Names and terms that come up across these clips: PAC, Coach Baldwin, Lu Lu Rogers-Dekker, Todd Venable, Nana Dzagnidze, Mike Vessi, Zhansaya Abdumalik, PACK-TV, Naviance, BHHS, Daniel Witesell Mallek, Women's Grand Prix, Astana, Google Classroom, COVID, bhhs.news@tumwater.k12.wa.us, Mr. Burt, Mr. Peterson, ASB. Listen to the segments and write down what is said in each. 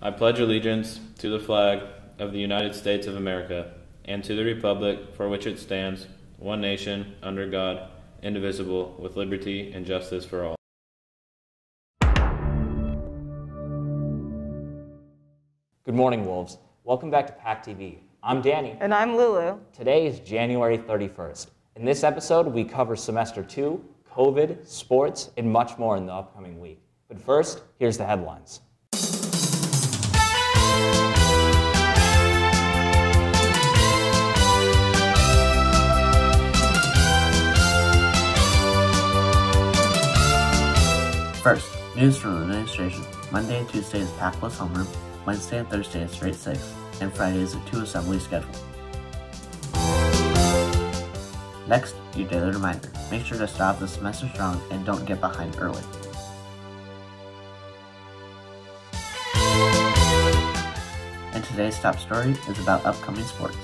I pledge allegiance to the flag of the United States of America and to the republic for which it stands, one nation, under God, indivisible, with liberty and justice for all. Good morning, Wolves. Welcome back to PACK-TV. I'm Danny. And I'm Lulu. Today is January 31st. In this episode, we cover Semester 2, COVID, sports, and much more in the upcoming week. But first, here's the headlines. First, news from the administration. Monday and Tuesday is PAC plus homeroom, Wednesday and Thursday is grade 6, and Friday is a 2 assembly schedule. Next, your daily reminder. Make sure to start the semester strong and don't get behind early. And today's top story is about upcoming sports.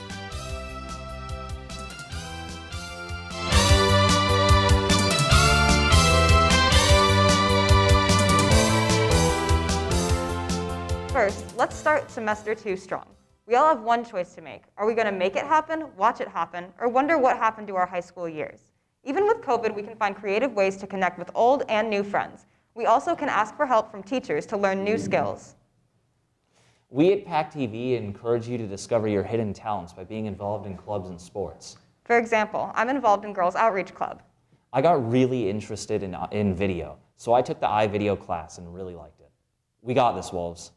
First, let's start Semester 2 strong. We all have one choice to make. Are we going to make it happen, watch it happen, or wonder what happened to our high school years? Even with COVID, we can find creative ways to connect with old and new friends. We also can ask for help from teachers to learn new skills. We at PACK-TV encourage you to discover your hidden talents by being involved in clubs and sports. For example, I'm involved in Girls Outreach Club. I got really interested in video, so I took the iVideo class and really liked it. We got this, Wolves.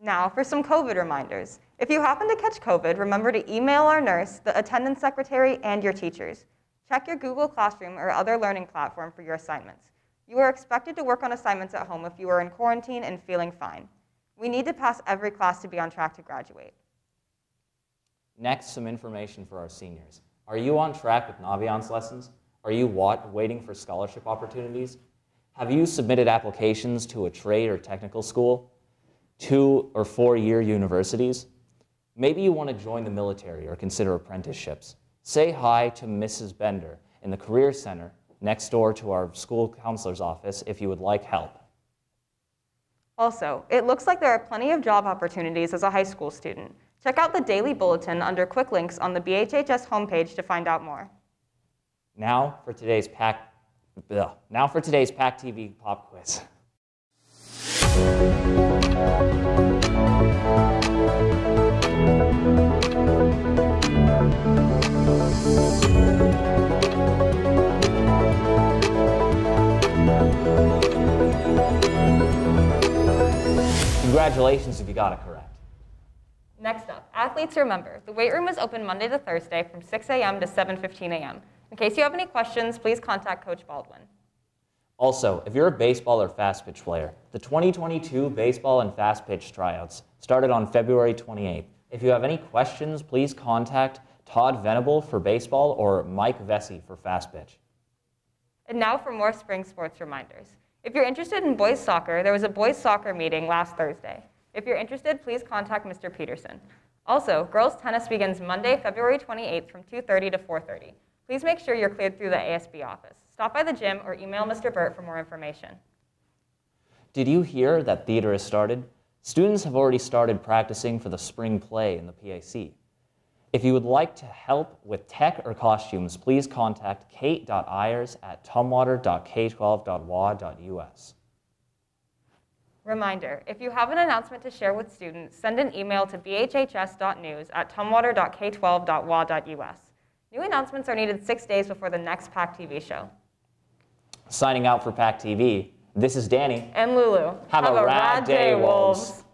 Now for some COVID reminders. If you happen to catch COVID, remember to email our nurse, the attendance secretary, and your teachers. Check your Google Classroom or other learning platform for your assignments. You are expected to work on assignments at home if you are in quarantine and feeling fine. We need to pass every class to be on track to graduate. Next, some information for our seniors. Are you on track with Naviance lessons? Are you waiting for scholarship opportunities? Have you submitted applications to a trade or technical school? 2- or 4-year universities? Maybe you want to join the military or consider apprenticeships. Say hi to Mrs. Bender in the Career Center next door to our school counselor's office if you would like help. Also, it looks like there are plenty of job opportunities as a high school student. Check out the Daily Bulletin under Quick Links on the BHHS homepage to find out more. Now for today's PACK-TV pop quiz. Congratulations if you got it correct. Next up, athletes, remember, the weight room is open Monday to Thursday from 6 a.m. to 7:15 a.m. In case you have any questions, please contact Coach Baldwin. Also, if you're a baseball or fast pitch player, the 2022 baseball and fast pitch tryouts started on February 28th. If you have any questions, please contact Todd Venable for baseball or Mike Vessi for fast pitch. And now for more spring sports reminders. If you're interested in boys soccer, there was a boys soccer meeting last Thursday. If you're interested, please contact Mr. Peterson. Also, girls tennis begins Monday, February 28th from 2:30 to 4:30. Please make sure you're cleared through the ASB office. Stop by the gym or email Mr. Burt for more information. Did you hear that theater has started? Students have already started practicing for the spring play in the PAC. If you would like to help with tech or costumes, please contact kate.eyers@tumwater.k12.wa.us. Reminder, if you have an announcement to share with students, send an email to bhhs.news@tumwater.k12.wa.us. New announcements are needed 6 days before the next PACK-TV show. Signing out for PACK-TV, this is Danny. And Lulu. Have a rad day, Wolves.